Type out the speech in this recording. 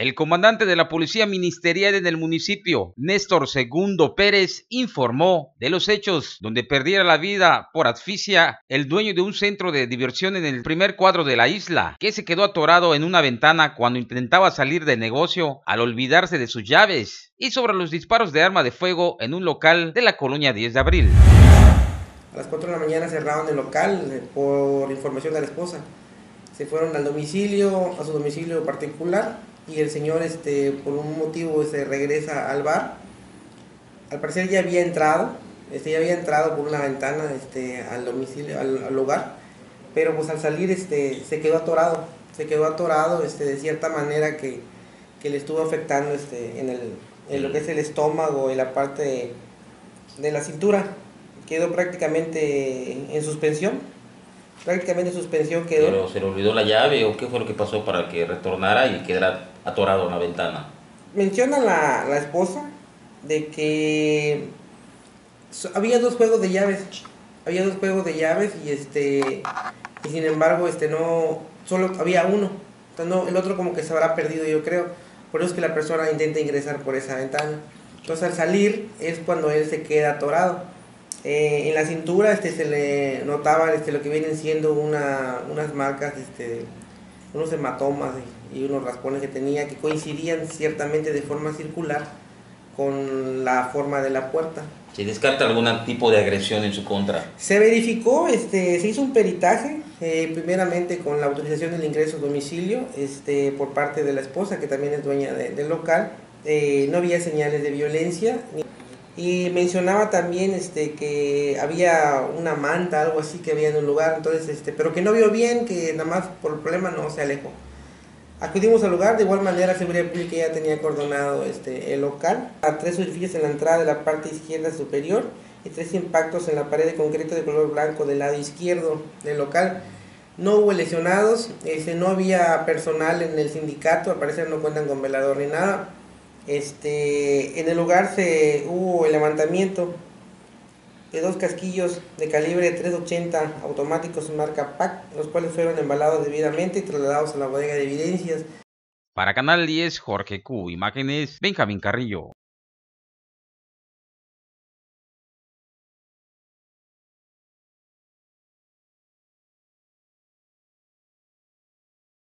El comandante de la Policía Ministerial en el municipio, Néstor Segundo Pérez, informó de los hechos donde perdiera la vida por asfixia el dueño de un centro de diversión en el primer cuadro de la isla, que se quedó atorado en una ventana cuando intentaba salir del negocio al olvidarse de sus llaves, y sobre los disparos de arma de fuego en un local de la colonia 10 de Abril. A las 4 de la mañana cerraron el local por información de la esposa. Se fueron al domicilio, a su domicilio particular, y el señor por un motivo regresa al bar. Al parecer ya había entrado, por una ventana al domicilio, al hogar, pero pues al salir se quedó atorado, de cierta manera que le estuvo afectando en lo que es el estómago y la parte de la cintura. Quedó prácticamente en suspensión, quedó. ¿Pero se le olvidó la llave o qué fue lo que pasó para que retornara y quedara atorado en la ventana? Menciona la esposa de que había dos juegos de llaves, y y sin embargo no, solo había uno, entonces no, el otro como que se habrá perdido, yo creo, por eso es que la persona intenta ingresar por esa ventana. Entonces al salir es cuando él se queda atorado. En la cintura se le notaban lo que vienen siendo unas marcas, unos hematomas y unos raspones que tenía, que coincidían ciertamente de forma circular con la forma de la puerta. ¿Se descarta algún tipo de agresión en su contra? Se verificó, se hizo un peritaje, primeramente con la autorización del ingreso a domicilio por parte de la esposa, que también es dueña del local. No había señales de violencia. Y mencionaba también que había una manta, algo así que había en un lugar, entonces pero que no vio bien, que nada más por el problema no se alejó. Acudimos al lugar, de igual manera seguridad pública ya tenía acordonado el local. A 3 orificios en la entrada de la parte izquierda superior y 3 impactos en la pared de concreto de color blanco del lado izquierdo del local. No hubo lesionados, no había personal en el sindicato, al parecer no cuentan con velador ni nada. En el lugar hubo el levantamiento de 2 casquillos de calibre 380 automáticos marca PAC, los cuales fueron embalados debidamente y trasladados a la bodega de evidencias. Para Canal 10, Jorge Q, imágenes Benjamín Carrillo.